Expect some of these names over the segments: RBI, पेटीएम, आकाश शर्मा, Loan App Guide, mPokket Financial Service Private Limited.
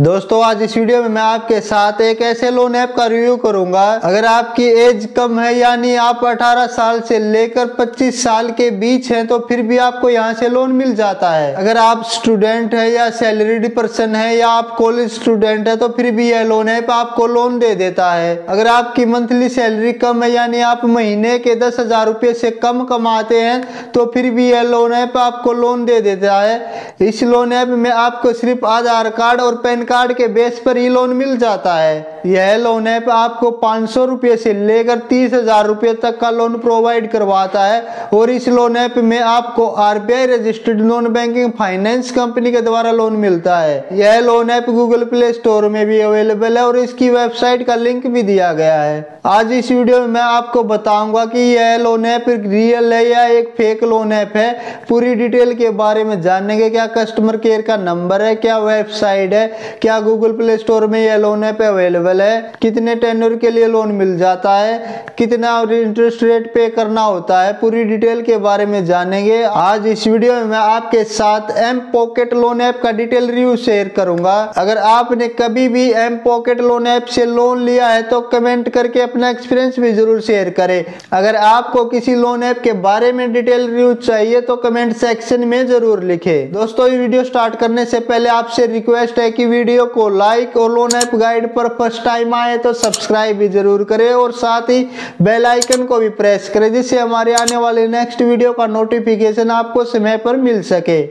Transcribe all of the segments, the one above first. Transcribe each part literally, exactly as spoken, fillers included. दोस्तों आज इस वीडियो में मैं आपके साथ एक ऐसे लोन ऐप का रिव्यू करूंगा, अगर आपकी एज कम है यानी आप अठारह साल से लेकर पच्चीस साल के बीच हैं तो फिर भी आपको यहां से लोन मिल जाता है। अगर आप स्टूडेंट है या सैलरीड पर्सन है या आप कॉलेज स्टूडेंट है तो फिर भी यह लोन ऐप आपको लोन दे देता है। अगर आपकी मंथली सैलरी कम है यानी आप महीने के दस हजार रुपये से कम कमाते हैं तो फिर भी यह लोन ऐप आपको लोन दे देता है। इस लोन ऐप में आपको सिर्फ आधार कार्ड और पैन कार्ड के बेस पर ही लोन मिल जाता है। यह लोन ऐप आपको पाँच सौ रुपये से लेकर तीस हजार रुपये तक का लोन प्रोवाइड करवाता है और इस लोन ऐप में आपको R B I registered non banking finance company के द्वारा लोन मिलता है। यह loan app Google play store में भी अवेलेबल है और इसकी वेबसाइट का लिंक भी दिया गया है। आज इस वीडियो में मैं आपको बताऊंगा कि यह लोन ऐप रियल है या एक फेक लोन ऐप है। पूरी डिटेल के बारे में जानेंगे, क्या कस्टमर केयर का नंबर है, क्या वेबसाइट है, क्या गूगल प्ले स्टोर में यह लोन ऐप अवेलेबल है, कितने टेन्योर के लिए लोन मिल जाता है, कितना इंटरेस्ट रेट पे करना होता है, पूरी डिटेल के बारे में जानेंगे। आज इस वीडियो में मैं आपके साथ mPokket लोन ऐप का डिटेल रिव्यू शेयर करूंगा। अगर आपने कभी भी mPokket लोन ऐप से लोन लिया है तो कमेंट करके अपना एक्सपीरियंस भी जरूर शेयर करें। अगर आपको किसी लोन ऐप के बारे में डिटेल रिव्यू चाहिए तो कमेंट सेक्शन में जरूर लिखे। दोस्तों वीडियो स्टार्ट करने से पहले आपसे रिक्वेस्ट है कि वीडियो को लाइक और लोन ऐप गाइड पर फर्स्ट टाइम आए तो सब्सक्राइब भी जरूर करें और साथ ही बेल आइकन को भी प्रेस करें जिससे हमारे आने वाले नेक्स्ट वीडियो का नोटिफिकेशन आपको समय पर मिल सके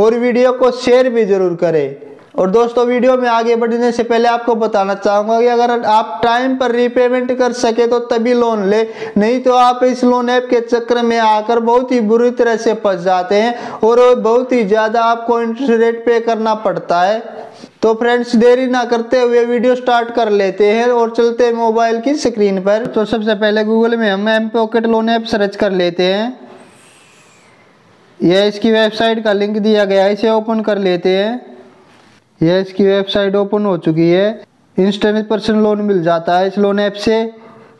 और वीडियो को शेयर भी जरूर करें। और दोस्तों वीडियो में आगे बढ़ने से पहले आपको बताना चाहूँगा कि अगर आप टाइम पर रीपेमेंट कर सके तो तभी लोन ले, नहीं तो आप इस लोन ऐप के चक्कर में आकर बहुत ही बुरी तरह से फंस जाते हैं और बहुत ही ज़्यादा आपको इंटरेस्ट रेट पे करना पड़ता है। तो फ्रेंड्स देरी ना करते हुए वीडियो स्टार्ट कर लेते हैं और चलते हैं मोबाइल की स्क्रीन पर। तो सबसे पहले गूगल में हम mPokket लोन ऐप सर्च कर लेते हैं। यह इसकी वेबसाइट का लिंक दिया गया है, इसे ओपन कर लेते हैं। यह इसकी वेबसाइट ओपन हो चुकी है। इंस्टेंट पर्सनल लोन मिल जाता है इस लोन ऐप से।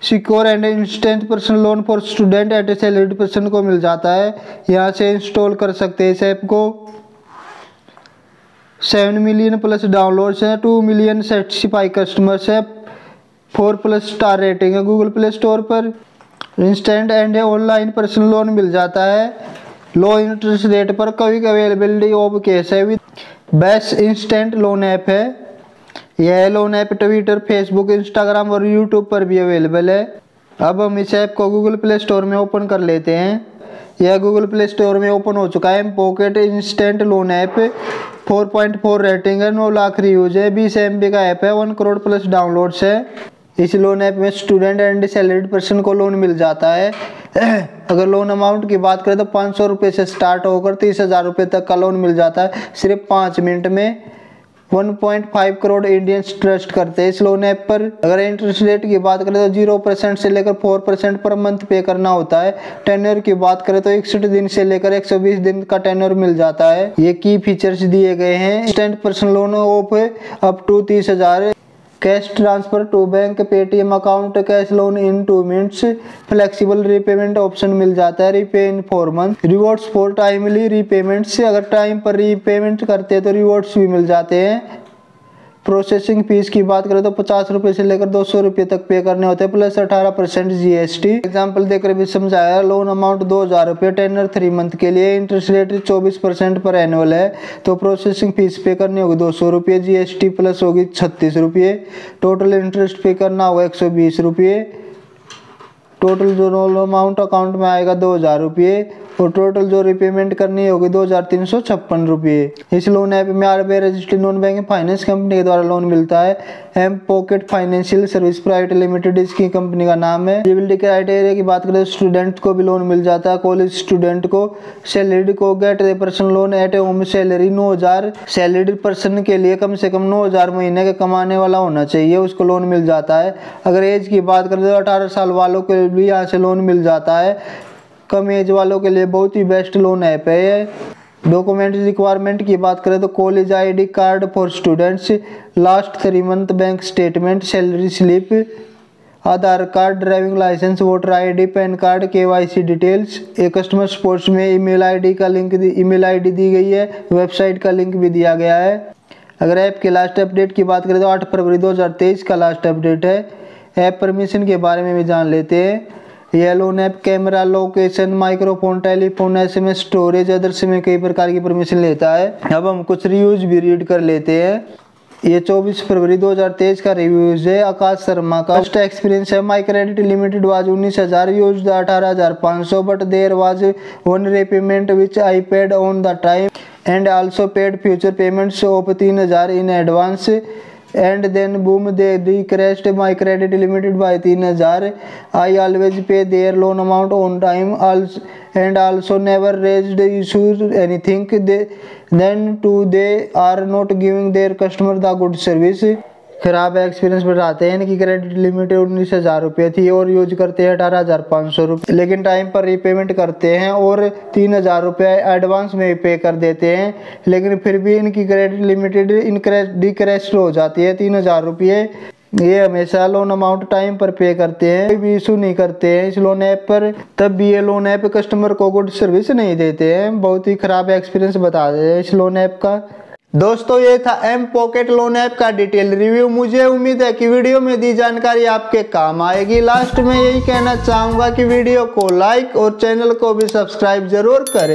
Secure and instant personal loan for student and salaried person को मिल जाता है। यहाँ से इंस्टॉल कर सकते हैं इस ऐप को। सेवन मिलियन प्लस डाउनलोड्स हैं, टू मिलियन सर्टिफाई कस्टमर्स हैं, फोर प्लस स्टार रेटिंग है गूगल प्ले स्टोर पर। Instant and online personal loan मिल जाता है। लो इंटरेस्ट रेट पर क्विक अवेलेबिलिटी ऑफ कैश है। बेस्ट इंस्टेंट लोन ऐप है। यह loan app Twitter, Facebook, Instagram और यूट्यूब पर भी अवेलेबल है। अब हम इस ऐप को गूगल प्ले स्टोर में ओपन कर लेते हैं। यह गूगल प्ले स्टोर में ओपन हो चुका है mPokket instant loan app. Four point four rating है, नौ लाख रिव्यूज है, बीस एम बी का ऐप है, वन करोड़ प्लस डाउनलोड्स है। इस लोन ऐप में स्टूडेंट एंड सैलरीड पर्सन को लोन मिल जाता है। अगर लोन अमाउंट की बात करें तो पाँच सौ रुपये से स्टार्ट होकर तीस हज़ार रुपये तक का लोन मिल जाता है सिर्फ पाँच मिनट में। One point five crore Indians trust करते हैं इस लोन ऐप पर। अगर इंटरेस्ट रेट की बात करें तो जीरो परसेंट से लेकर फोर परसेंट पर मंथ पे करना होता है। टेन्योर की बात करें तो इकसठ दिन से लेकर एक सौ बीस दिन का टेन्योर मिल जाता है। ये की फीचर्स दिए गए हैं। Instant personal loan of up to तीस हज़ार, cash transfer to bank, पेटीएम account, cash loan in two minutes, flexible repayment option मिल जाता है, repay in four month, rewards for timely repayments, अगर टाइम पर रीपेमेंट करते हैं तो रिवॉर्ड्स भी मिल जाते हैं। प्रोसेसिंग फीस की बात करें तो पचास रुपये से लेकर दो सौ रुपये तक पे करने होते हैं प्लस अठारह percent G S T. Example देकर भी समझाया। लोन अमाउंट दो हज़ार रुपये, टेनर थ्री मंथ के लिए, इंटरेस्ट रेट चौबीस परसेंट पर एनुअल है तो प्रोसेसिंग फीस पे करनी होगी दो सौ रुपये, जी एस टी प्लस होगी छत्तीस रुपये, टोटल इंटरेस्ट पे करना होगा एक सौ बीस रुपये, टोटल जो लोन अमाउंट अकाउंट में आएगा दो हज़ार रुपये और टोटल जो रिपेमेंट करनी होगी दो हज़ार तीन सौ छप्पन रुपये। इस लोन ऐप में R B I registered non banking finance company के द्वारा लोन मिलता है। mPokket financial service private limited इसकी कंपनी का नाम है। एलिजिबिलिटी क्राइटेरिया की बात करें तो स्टूडेंट को भी लोन मिल जाता है, कॉलेज स्टूडेंट को, सैलरीड को get a person loan at home salary नौ हज़ार, सैलरीड पर्सन के लिए कम से कम नौ हज़ार महीने का कमाने वाला होना चाहिए, उसको लोन मिल जाता है। अगर एज की बात करें तो अठारह साल वालों के भी यहाँ से लोन मिल जाता है। कम एज वालों के लिए बहुत ही बेस्ट लोन ऐप है। डॉक्यूमेंट रिक्वायरमेंट की बात करें तो college ID card for students, last three month bank statement, salary slip, Aadhaar card, driving licence, voter ID, PAN card, KYC details. एक कस्टमर सपोर्ट में ईमेल आईडी का लिंक ईमेल आईडी दी गई है, वेबसाइट का लिंक भी दिया गया है। अगर ऐप के लास्ट अपडेट की बात करें तो आठ फरवरी दो हज़ार तेईस का लास्ट अपडेट है। ऐप परमिशन के बारे में भी जान लेते हैं। यह loan app camera, location, microphone, telephone, SMS, storage, others में कई प्रकार की परमिशन लेता है। अब हम कुछ रिव्यूज भी रीड कर लेते हैं। ये चौबीस फरवरी दो हज़ार तेईस का रिव्यूज है आकाश शर्मा का। फर्स्ट एक्सपीरियंस है, माई क्रेडिट लिमिटेड वाज उन्नीस हज़ार, यूज अठारह हज़ार पाँच सौ, but there was one repayment which I paid on the time and also paid future payments of तीन हज़ार in advance and then boom they रिक्रेस्ट my credit limited by तीन हज़ार। I always pay their loan amount on time and also never raised issues anything then to they are not giving their customer the good service. खराब experience बताते हैं कि credit limit उन्नीस हज़ार रुपये थी और यूज करते हैं अठारह हज़ार पाँच सौ रुपये, लेकिन टाइम पर रीपेमेंट करते हैं और तीन हज़ार रुपये एडवांस में पे कर देते हैं, लेकिन फिर भी इनकी क्रेडिट लिमिटेड इनक्रेस डिक्रेस्ट हो जाती है तीन हज़ार रुपये। ये हमेशा लोन अमाउंट टाइम पर पे करते हैं, कोई भी इशू नहीं करते हैं इस लोन ऐप पर, तब भी ये लोन ऐप कस्टमर को गुड सर्विस नहीं देते हैं। बहुत ही खराब एक्सपीरियंस बता देते हैं इस लोन ऐप का। दोस्तों ये था mPokket लोन ऐप का डिटेल रिव्यू। मुझे उम्मीद है कि वीडियो में दी जानकारी आपके काम आएगी। लास्ट में यही कहना चाहूँगा कि वीडियो को लाइक और चैनल को भी सब्सक्राइब जरूर करें।